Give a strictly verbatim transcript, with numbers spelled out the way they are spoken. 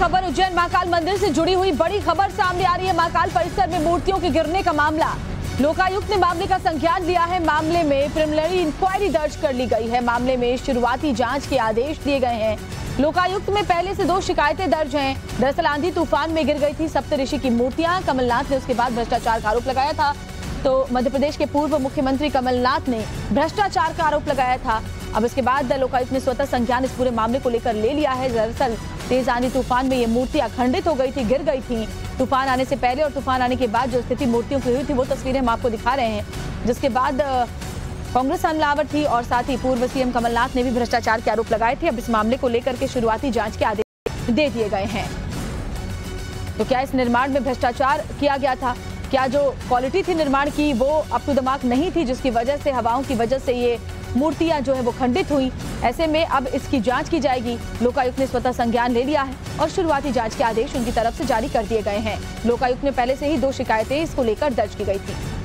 खबर उज्जैन महाकाल मंदिर से जुड़ी हुई बड़ी खबर सामने आ रही है। महाकाल परिसर में मूर्तियों के गिरने का मामला, लोकायुक्त ने मामले का संज्ञान लिया है। मामले में प्रिलिमिनरी इंक्वायरी दर्ज कर ली गई है। मामले में शुरुआती जांच के आदेश दिए गए हैं। लोकायुक्त में पहले से दो शिकायतें दर्ज हैं। दरअसल आंधी तूफान में गिर गई थी सप्तऋषि की मूर्तियां। कमलनाथ ने उसके बाद भ्रष्टाचार का आरोप लगाया था। तो मध्य प्रदेश के पूर्व मुख्यमंत्री कमलनाथ ने भ्रष्टाचार का आरोप लगाया था। अब इसके बाद लोकायुक्त ने स्वतः संज्ञान इस पूरे मामले को लेकर ले लिया है। दरअसल तेज आंधी तूफान में ये मूर्तियां खंडित हो गई थी, गिर गई थी। तूफान आने से पहले और तूफान आने के बाद जो स्थिति मूर्तियों की हुई थी वो तस्वीरें हम आपको दिखा रहे हैं, जिसके बाद कांग्रेस हमलावर थी और साथ ही पूर्व सीएम कमलनाथ ने भी भ्रष्टाचार के आरोप लगाए थे। अब इस मामले को लेकर के शुरुआती जांच के आदेश दे दिए गए हैं। तो क्या इस निर्माण में भ्रष्टाचार किया गया था? क्या जो क्वालिटी थी निर्माण की वो अप टू द मार्क नहीं थी, जिसकी वजह से हवाओं की वजह से ये मूर्तियां जो है वो खंडित हुई? ऐसे में अब इसकी जांच की जाएगी। लोकायुक्त ने स्वतः संज्ञान ले लिया है और शुरुआती जांच के आदेश उनकी तरफ से जारी कर दिए गए हैं। लोकायुक्त में पहले से ही दो शिकायतें इसको लेकर दर्ज की गई थी।